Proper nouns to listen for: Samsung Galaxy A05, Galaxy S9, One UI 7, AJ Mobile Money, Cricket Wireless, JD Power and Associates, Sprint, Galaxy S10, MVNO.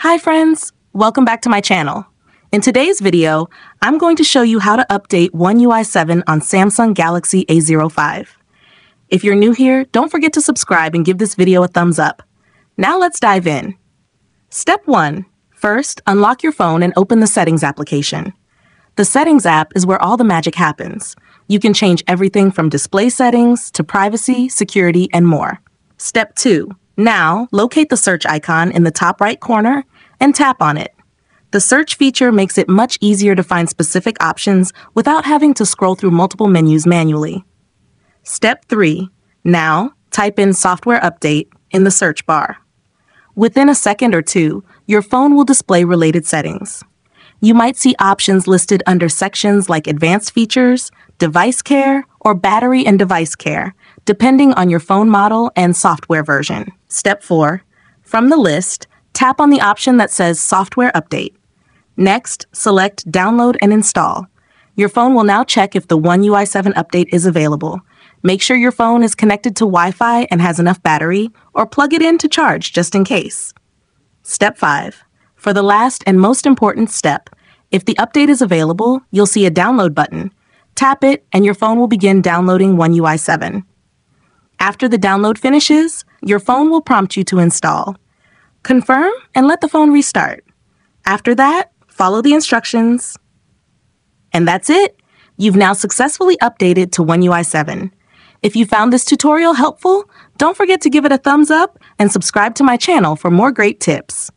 Hi friends, welcome back to my channel. In today's video, I'm going to show you how to update One UI 7 on Samsung Galaxy A05. If you're new here, don't forget to subscribe and give this video a thumbs up. Now let's dive in. Step 1. First, unlock your phone and open the Settings application. The Settings app is where all the magic happens. You can change everything from display settings to privacy, security, and more. Step 2. Now, locate the search icon in the top right corner and tap on it. The search feature makes it much easier to find specific options without having to scroll through multiple menus manually. Step 3. Now, type in software update in the search bar. Within a second or two, your phone will display related settings. You might see options listed under sections like advanced features, device care, or battery and device care, depending on your phone model and software version. Step 4. From the list, tap on the option that says Software Update. Next, select Download and Install. Your phone will now check if the One UI 7 update is available. Make sure your phone is connected to Wi-Fi and has enough battery, or plug it in to charge just in case. Step 5. For the last and most important step, if the update is available, you'll see a download button. Tap it and your phone will begin downloading One UI 7. After the download finishes, your phone will prompt you to install. Confirm and let the phone restart. After that, follow the instructions. And that's it! You've now successfully updated to One UI 7. If you found this tutorial helpful, don't forget to give it a thumbs up and subscribe to my channel for more great tips.